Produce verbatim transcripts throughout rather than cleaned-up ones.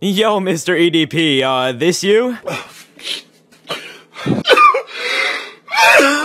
Yo, Mister E D P, uh, this you?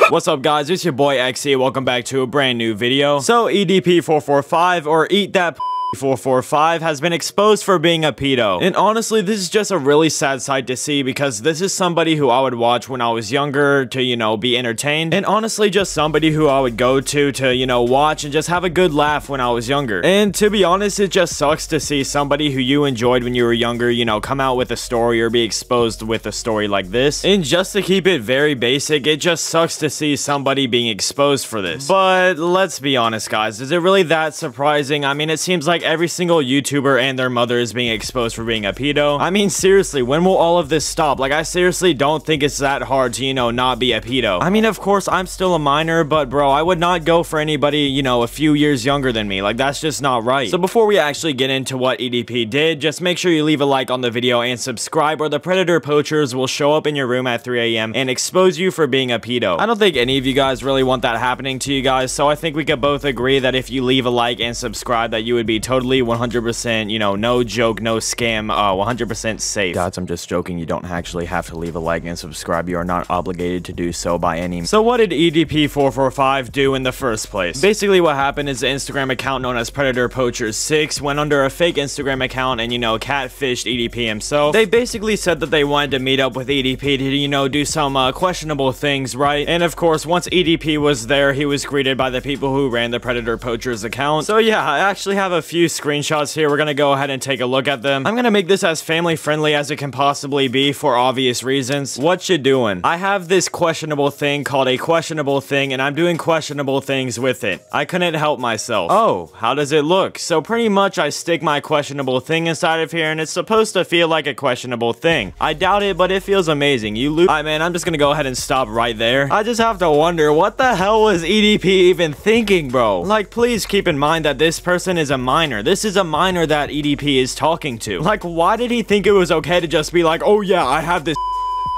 What's up, guys? It's your boy Echzy. Welcome back to a brand new video. So, E D P four forty-five, or Eat Dat P four forty-five, has been exposed for being a pedo. And honestly, this is just a really sad sight to see, because this is somebody who I would watch when I was younger to, you know, be entertained. And honestly, just somebody who I would go to to, you know, watch and just have a good laugh when I was younger. And to be honest, it just sucks to see somebody who you enjoyed when you were younger, you know, come out with a story or be exposed with a story like this. And just to keep it very basic, it just sucks to see somebody being exposed for this. But let's be honest, guys, is it really that surprising? I mean, it seems like every single YouTuber and their mother is being exposed for being a pedo. I mean, seriously, when will all of this stop? Like, I seriously don't think it's that hard to, you know, not be a pedo. I mean, of course, I'm still a minor, but bro, I would not go for anybody, you know, a few years younger than me. Like, that's just not right. So before we actually get into what E D P did, just make sure you leave a like on the video and subscribe, or the Predator Poachers will show up in your room at three A M and expose you for being a pedo. I don't think any of you guys really want that happening to you guys, so I think we could both agree that if you leave a like and subscribe, that you would be totally one hundred percent, you know, no joke, no scam, uh, one hundred percent safe. Guys, I'm just joking. You don't actually have to leave a like and subscribe. You are not obligated to do so by any means. So what did E D P four forty-five do in the first place? Basically, what happened is the Instagram account known as Predator Poachers six went under a fake Instagram account and, you know, catfished E D P himself. They basically said that they wanted to meet up with E D P to, you know, do some uh, questionable things, right? And of course, once E D P was there, he was greeted by the people who ran the Predator Poachers account. So yeah, I actually have a few screenshots here. We're gonna go ahead and take a look at them. I'm gonna make this as family friendly as it can possibly be for obvious reasons. What you doing? I have this questionable thing called a questionable thing, and I'm doing questionable things with it. I couldn't help myself. Oh, how does it look? So pretty much I stick my questionable thing inside of here, and it's supposed to feel like a questionable thing. I doubt it, but it feels amazing. You lose. Alright, man, I'm just gonna go ahead and stop right there. I just have to wonder, what the hell was E D P even thinking, bro? Like, please keep in mind that this person is a minor. This is a minor that E D P is talking to. Like, why did he think it was okay to just be like, oh yeah, I have this,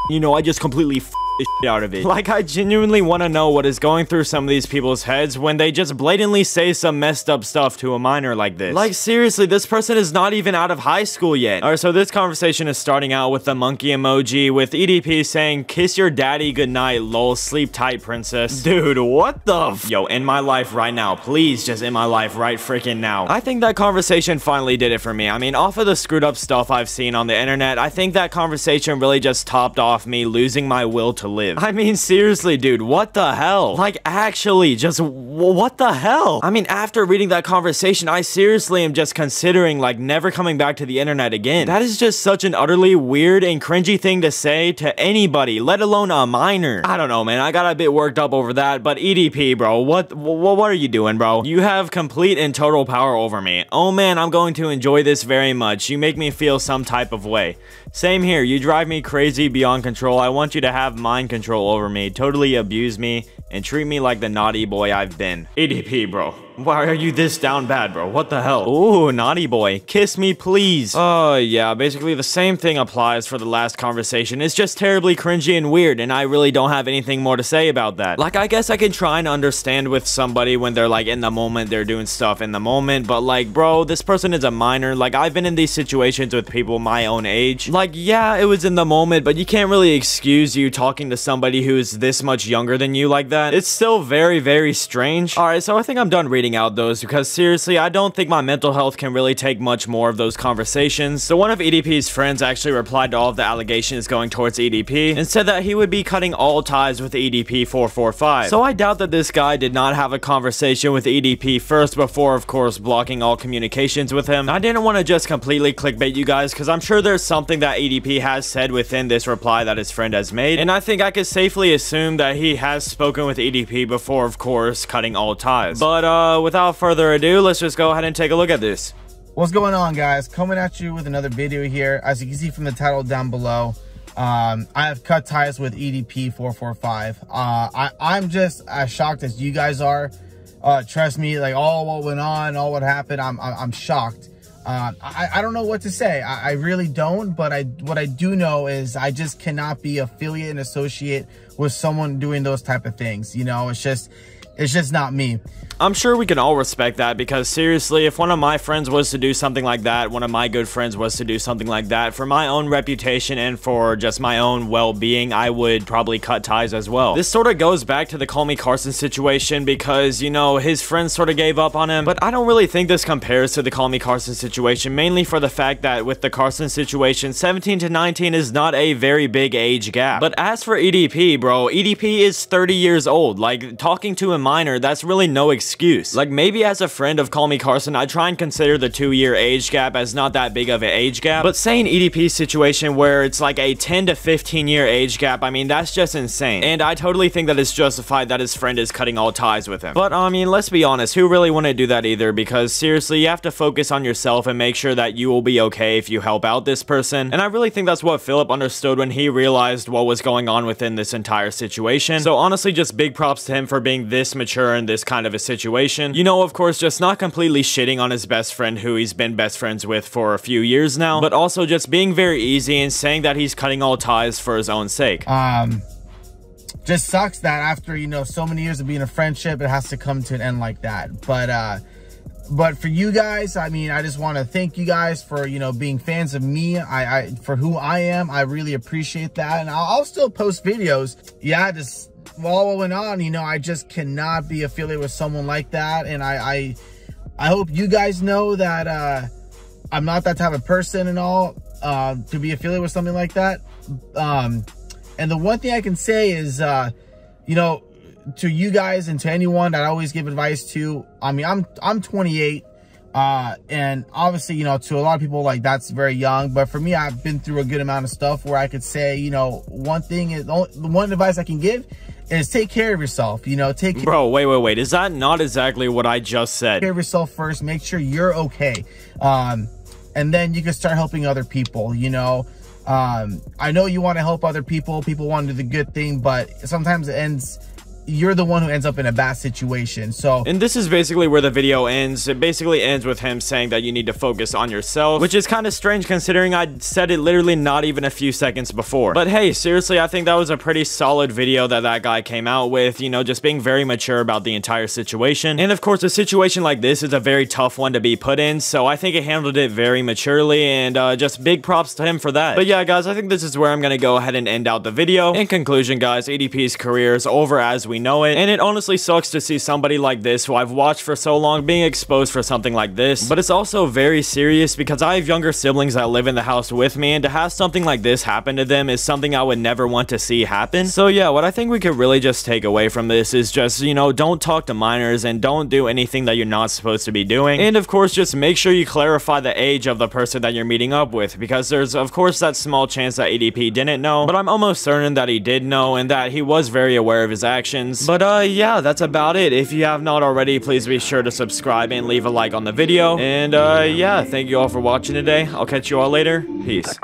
you know, I just completely f the shit out of it? Like, I genuinely want to know what is going through some of these people's heads when they just blatantly say some messed up stuff to a minor like this. Like, seriously, this person is not even out of high school yet. Alright, so this conversation is starting out with the monkey emoji, with E D P saying, kiss your daddy goodnight, lol, sleep tight, princess. Dude, what the f? Yo, end my life right now. Please, just end my life right freaking now. I think that conversation finally did it for me. I mean, off of the screwed up stuff I've seen on the internet, I think that conversation really just topped off me losing my will to live. I mean, seriously, dude, what the hell? Like, actually, just what the hell? I mean, after reading that conversation, I seriously am just considering, like, never coming back to the internet again. That is just such an utterly weird and cringy thing to say to anybody, let alone a minor. I don't know, man, I got a bit worked up over that, but E D P, bro, what, what, what are you doing, bro? You have complete and total power over me. Oh, man, I'm going to enjoy this very much. You make me feel some type of way. Same here. You drive me crazy beyond control. I want you to have my control over me, totally abuse me, and treat me like the naughty boy I've been. E D P, bro. Why are you this down bad, bro? What the hell? Ooh, naughty boy. Kiss me, please. Oh, uh, yeah. Basically, the same thing applies for the last conversation. It's just terribly cringy and weird, and I really don't have anything more to say about that. Like, I guess I can try and understand with somebody when they're, like, in the moment, they're doing stuff in the moment, but, like, bro, this person is a minor. Like, I've been in these situations with people my own age. Like, yeah, it was in the moment, but you can't really excuse you talking to somebody who is this much younger than you like that. It's still very, very strange. All right, so I think I'm done reading out those, because seriously, I don't think my mental health can really take much more of those conversations. So one of E D P's friends actually replied to all of the allegations going towards E D P and said that he would be cutting all ties with E D P four forty-five. So I doubt that this guy did not have a conversation with E D P first before, of course, blocking all communications with him. I didn't want to just completely clickbait you guys, because I'm sure there's something that E D P has said within this reply that his friend has made, and I think I could safely assume that he has spoken with E D P before, of course, cutting all ties. But, uh, without further ado, let's just go ahead and take a look at this. What's going on, guys? Coming at you with another video here. As you can see from the title down below, um, I have cut ties with E D P four forty-five. Uh, I, I'm just as shocked as you guys are. Uh, trust me, like, all what went on, all what happened, I'm, I'm shocked. Uh, I, I don't know what to say. I, I really don't, but I what I do know is I just cannot be affiliate and associate with someone doing those type of things. You know, it's just... It's just not me. I'm sure we can all respect that, because seriously, if one of my friends was to do something like that, one of my good friends was to do something like that, for my own reputation and for just my own well-being, I would probably cut ties as well. This sort of goes back to the Call Me Carson situation because, you know, his friends sort of gave up on him, but I don't really think this compares to the Call Me Carson situation, mainly for the fact that with the Carson situation, seventeen to nineteen is not a very big age gap. But as for E D P, bro, E D P is thirty years old. Like, talking to a minor, that's really no excuse. excuse. Like, maybe as a friend of Call Me Carson, I try and consider the two-year age gap as not that big of an age gap, but say an E D P situation where it's like a ten to fifteen year age gap, I mean, that's just insane. And I totally think that it's justified that his friend is cutting all ties with him. But, I mean, let's be honest, who really want to do that either? Because, seriously, you have to focus on yourself and make sure that you will be okay if you help out this person. And I really think that's what Philip understood when he realized what was going on within this entire situation. So, honestly, just big props to him for being this mature in this kind of a situation. situation. You know, of course, just not completely shitting on his best friend who he's been best friends with for a few years now, but also just being very easy and saying that he's cutting all ties for his own sake. Um, just sucks that after, you know, so many years of being a friendship, it has to come to an end like that. But, uh, but for you guys, I mean, I just want to thank you guys for, you know, being fans of me, I, I for who I am. I really appreciate that. And I'll, I'll still post videos. Yeah, just while what went on, you know, I just cannot be affiliated with someone like that. And I, I, I hope you guys know that uh, I'm not that type of person and all uh, to be affiliated with something like that. Um, and the one thing I can say is, uh, you know, to you guys and to anyone that I always give advice to, I mean, I'm, I'm twenty-eight. Uh, and obviously, you know, to a lot of people, like, that's very young, but for me, I've been through a good amount of stuff where I could say, you know, one thing is, the one advice I can give is take care of yourself, you know, take care. Bro, wait, wait, wait. Is that not exactly what I just said? Take care of yourself first, make sure you're okay. Um, and then you can start helping other people, you know. Um, I know you want to help other people, people want to do the good thing, but sometimes it ends, you're the one who ends up in a bad situation. So, and this is basically where the video ends. It basically ends with him saying that you need to focus on yourself, which is kind of strange considering I said it literally not even a few seconds before. But hey, seriously, I think that was a pretty solid video that that guy came out with, you know, just being very mature about the entire situation. And of course, a situation like this is a very tough one to be put in, so I think he handled it very maturely, and uh, just big props to him for that. But yeah, guys, I think this is where I'm gonna go ahead and end out the video. In conclusion, guys, E D P's career is over as we We know it, and it honestly sucks to see somebody like this who I've watched for so long being exposed for something like this. But it's also very serious because I have younger siblings that live in the house with me, and to have something like this happen to them is something I would never want to see happen. So yeah, what I think we could really just take away from this is just, you know, don't talk to minors and don't do anything that you're not supposed to be doing. And of course, just make sure you clarify the age of the person that you're meeting up with, because there's of course that small chance that E D P didn't know, but I'm almost certain that he did know and that he was very aware of his actions. But uh, yeah, that's about it. If you have not already, please be sure to subscribe and leave a like on the video. And uh, yeah, thank you all for watching today. I'll catch you all later. Peace.